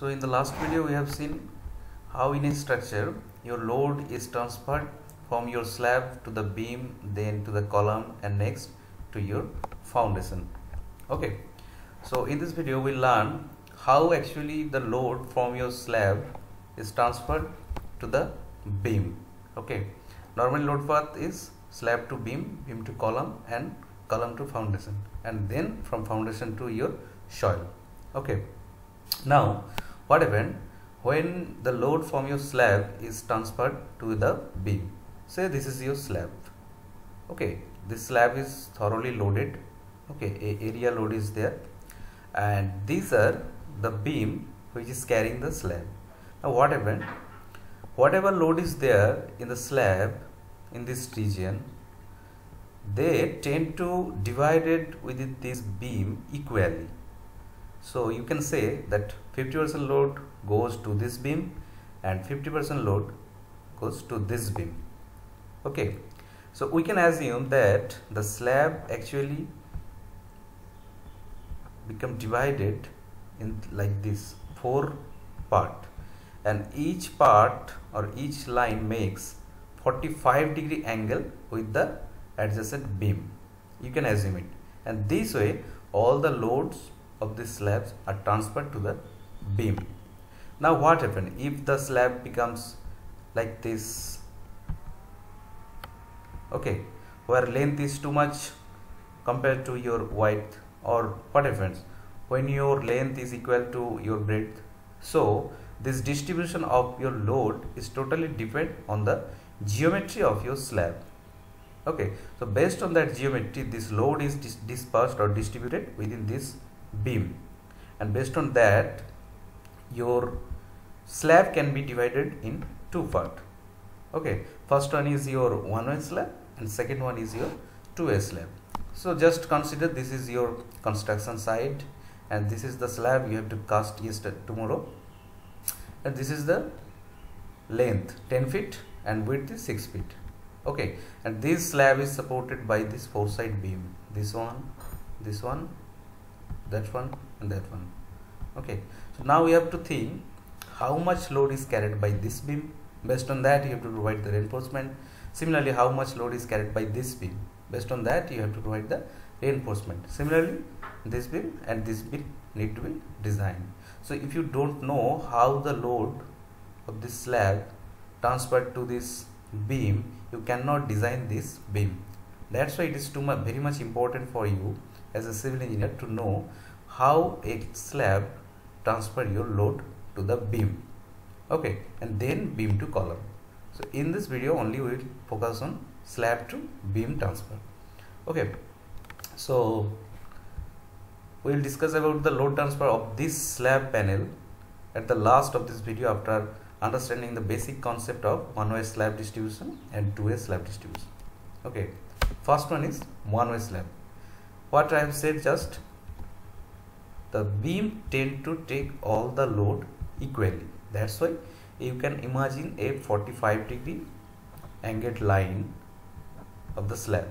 So in the last video we have seen how in a structure your load is transferred from your slab to the beam, then to the column, and next to your foundation. Okay, so in this video we learn how actually the load from your slab is transferred to the beam. Okay, normally load path is slab to beam, beam to column, and column to foundation, and then from foundation to your soil. Okay, now what happened when the load from your slab is transferred to the beam? Say this is your slab. Okay, this slab is thoroughly loaded. Okay, area load is there, and these are the beam which is carrying the slab. Now what happened? Whatever load is there in the slab in this region, they tend to divide it within this beam equally. So you can say that 50% load goes to this beam and 50% load goes to this beam. Okay, so we can assume that the slab actually become divided in like this 4 part, and each part or each line makes 45-degree angle with the adjacent beam. You can assume it, and this way all the loads of the slabs are transferred to the beam. Now what happens if the slab becomes like this? Okay, where length is too much compared to your width, or what happens when your length is equal to your breadth? So this distribution of your load is totally depend on the geometry of your slab. Okay, so based on that geometry, this load is dispersed or distributed within this beam, and based on that your slab can be divided in two parts. Okay, first one is your one-way slab and second one is your two-way slab. So just consider this is your construction site, and this is the slab you have to cast yesterday, tomorrow, and this is the length 10 feet and width is 6 feet. Okay, and this slab is supported by this 4-side beam, this one, that one, and that one. Okay, so now we have to think how much load is carried by this beam. Based on that you have to provide the reinforcement. Similarly, how much load is carried by this beam. Based on that you have to provide the reinforcement. Similarly, this beam and this beam need to be designed. So if you don't know how the load of this slab transferred to this beam, you cannot design this beam. That's why it is very much important for you as a civil engineer to know how a slab transfer your load to the beam. Okay, and then beam to column. So in this video only we will focus on slab to beam transfer. Okay, so we will discuss about the load transfer of this slab panel at the last of this video, after understanding the basic concept of one-way slab distribution and two-way slab distribution. Okay, first one is one-way slab. What I have said, just the beam tend to take all the load equally. That's why you can imagine a 45-degree angled line of the slab,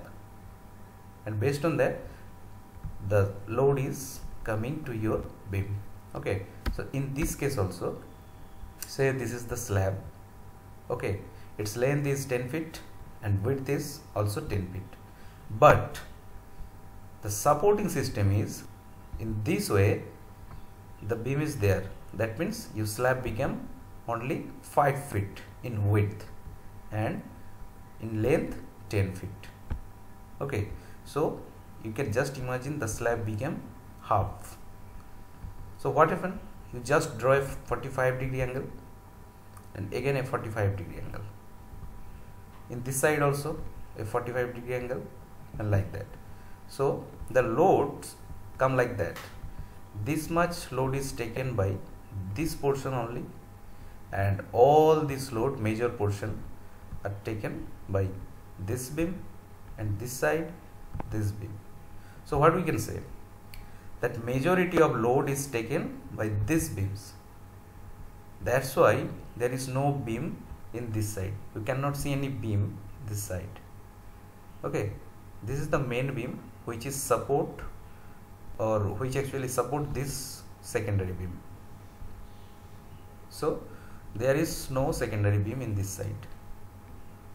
and based on that the load is coming to your beam. Okay, so in this case also, say this is the slab. Okay, its length is 10 feet and width is also 10 feet, but the supporting system is in this way, the beam is there. That means your slab became only 5 feet in width and in length 10 feet. Okay, so you can just imagine the slab became half. So what happened? You just draw a 45-degree angle and again a 45-degree angle. In this side also a 45-degree angle, and like that. So the loads come like that. This much load is taken by this portion only, and all this load, major portion, are taken by this beam, and this side, this beam. So what we can say, that majority of load is taken by these beams. That's why there is no beam in this side. You cannot see any beam this side. Okay, this is the main beam which is support, or which actually support this secondary beam. So there is no secondary beam in this side.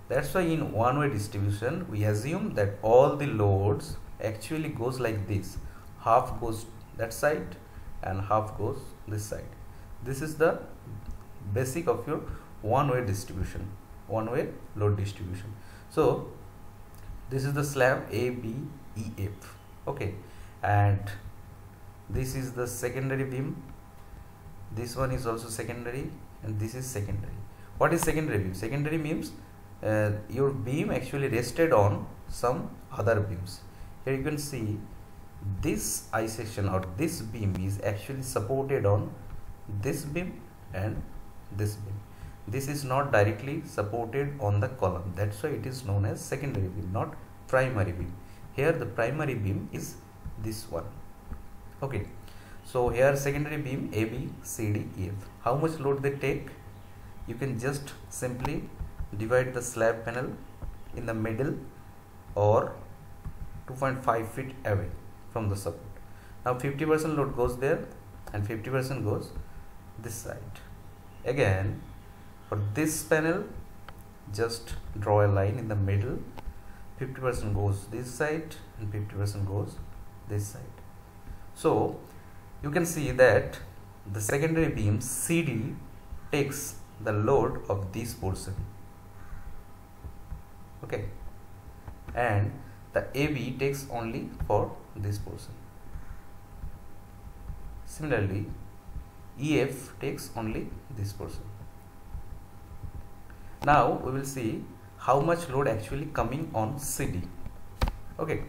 That's why in one-way distribution we assume that all the loads actually goes like this. Half goes that side and half goes this side. This is the basic of your one-way distribution, one-way load distribution. So this is the slab ABEF, okay, and this is the secondary beam. This one is also secondary and this is secondary. What is secondary beam? Secondary beams, your beam actually rested on some other beams. Here you can see this I section or this beam is actually supported on this beam and this beam. This is not directly supported on the column. That's why it is known as secondary beam, not primary beam. Here the primary beam is this one. Okay, so here secondary beam ABCDEF. How much load they take? You can just simply divide the slab panel in the middle or 2.5 feet away from the support. Now 50% load goes there and 50% goes this side. Again, for this panel, just draw a line in the middle. 50% goes this side and 50% goes this side. So you can see that the secondary beam CD takes the load of this portion, okay, and the AB takes only for this portion. Similarly, EF takes only this portion. Now we will see how much load actually coming on CD. Okay,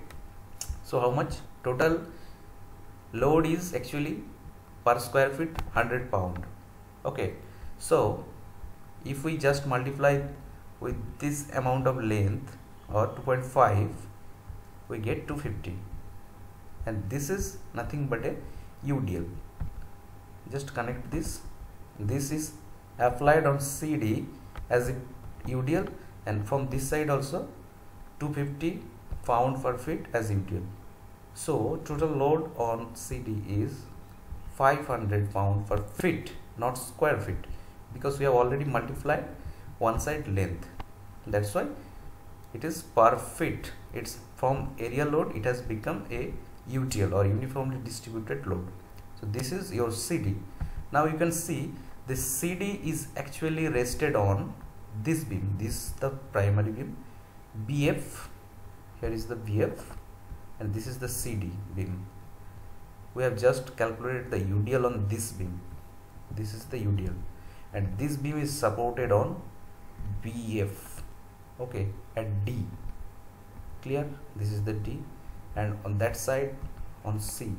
so how much total load is actually per square feet 100 pound. Okay, so if we just multiply with this amount of length or 2.5, we get 250, and this is nothing but a UDL. Just connect this. This is applied on CD as a UDL, and from this side also 250 pound per feet as UDL. So total load on CD is 500 pound per feet, not square feet, because we have already multiplied one side length. That's why it is per feet. It's from area load, it has become a UTL or uniformly distributed load. So this is your CD. Now you can see this CD is actually rested on this beam. This is the primary beam BF. Here is the BF, and this is the CD beam. We have just calculated the UDL on this beam. This is the UDL, and this beam is supported on BF, okay, at D. Clear? This is the D, and on that side on C,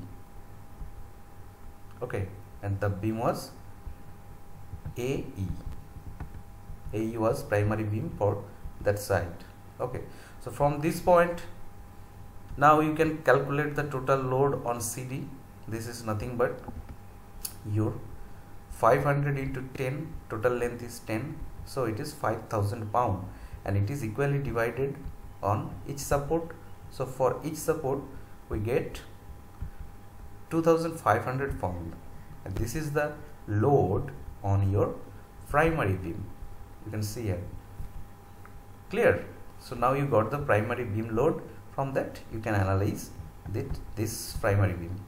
okay, and the beam was AE. AE was primary beam for that side. Okay, so from this point now you can calculate the total load on CD. This is nothing but your 500 into 10, total length is 10, so it is 5000 pound, and it is equally divided on each support. So for each support we get 2500 pound, and this is the load on your primary beam. You can see here. Clear? So now you got the primary beam load. From that you can analyze this primary beam,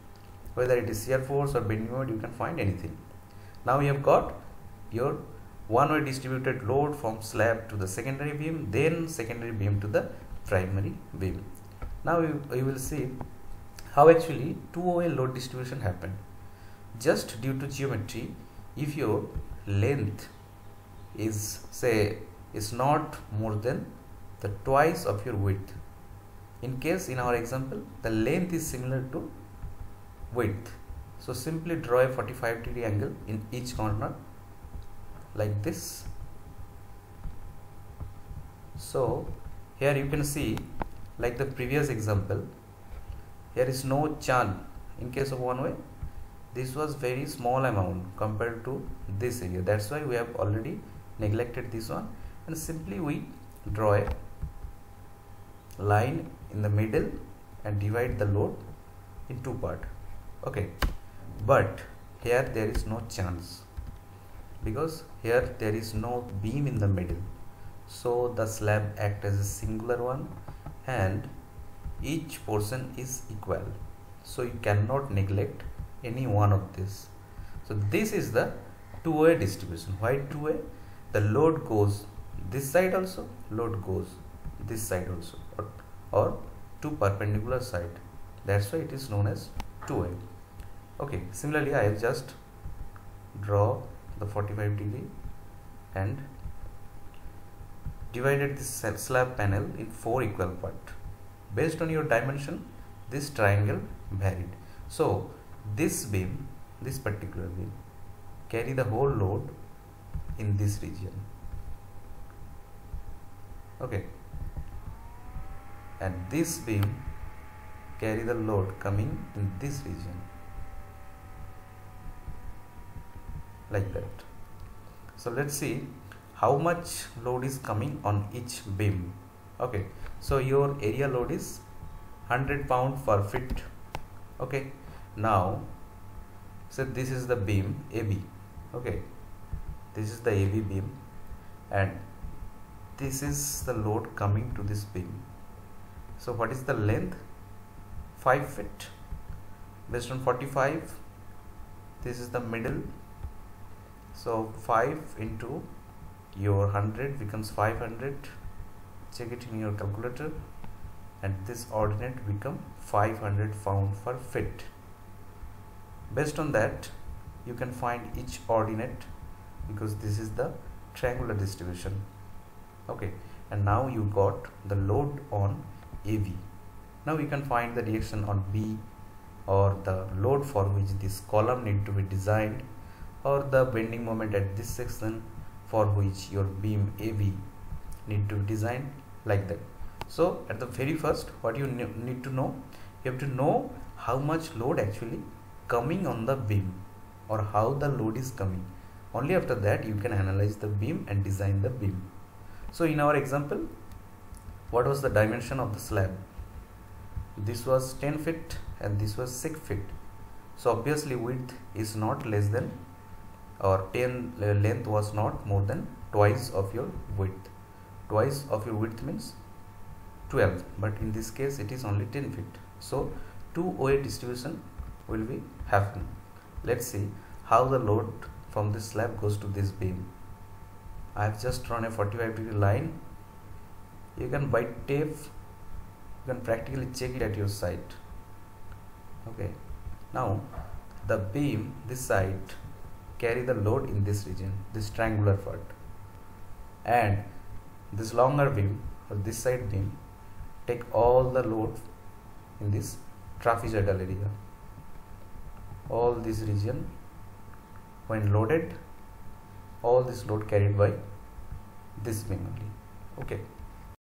whether it is shear force or bending moment. You can find anything. Now you have got your one-way distributed load from slab to the secondary beam, then secondary beam to the primary beam. Now you will see how actually two-way load distribution happened. Just due to geometry, if your length is not more than the twice of your width, in case in our example the length is similar to width, so simply draw a 45-degree angle in each corner like this. So here you can see, like the previous example, here is no churn in case of one way. This was very small amount compared to this area. That's why we have already neglected this one, and simply we draw a line in the middle and divide the load in two parts. Okay, but here there is no chance. because here there is no beam in the middle, so the slab acts as a singular one and each portion is equal, so you cannot neglect any one of this. So this is the two-way distribution. Why two-way? The load goes this side also, load goes this side also, or two perpendicular side. That's why it is known as two-way. Okay, similarly I will just draw the 45 degree and divided this slab panel in 4 equal parts. Based on your dimension, this triangle varied. So this beam, this particular beam, carry the whole load in this region. Okay, and this beam carry the load coming in this region, like that. So let's see how much load is coming on each beam. Okay, so your area load is 100 pound per foot. Okay, now so this is the beam AB. Okay, this is the AB beam and this is the load coming to this beam. So what is the length? 5 feet based on 45. This is the middle, so 5 into your 100 becomes 500. Check it in your calculator, and this ordinate become 500 pound per foot. Based on that you can find each ordinate, because this is the triangular distribution. Okay, and now you got the load on AV. Now we can find the reaction on B, or the load for which this column need to be designed, or the bending moment at this section for which your beam AB need to be designed, like that. So at the very first, what you need to know, you have to know how much load actually coming on the beam, or how the load is coming. Only after that you can analyze the beam and design the beam. So in our example, what was the dimension of the slab? This was 10 feet and this was 6 feet. So obviously width is not less than, or length was not more than twice of your width. Twice of your width means 12, but in this case it is only 10 feet. So two-way distribution will be happening. Let's see how the load from this slab goes to this beam. I have just drawn a 45 degree line. You can, by tape, you can practically check it at your site. Okay, now the beam, this side, carry the load in this region, this triangular part, and this longer beam, or this side beam, take all the load in this trapezoidal area. All this region, when loaded, all this load carried by this beam only. Okay.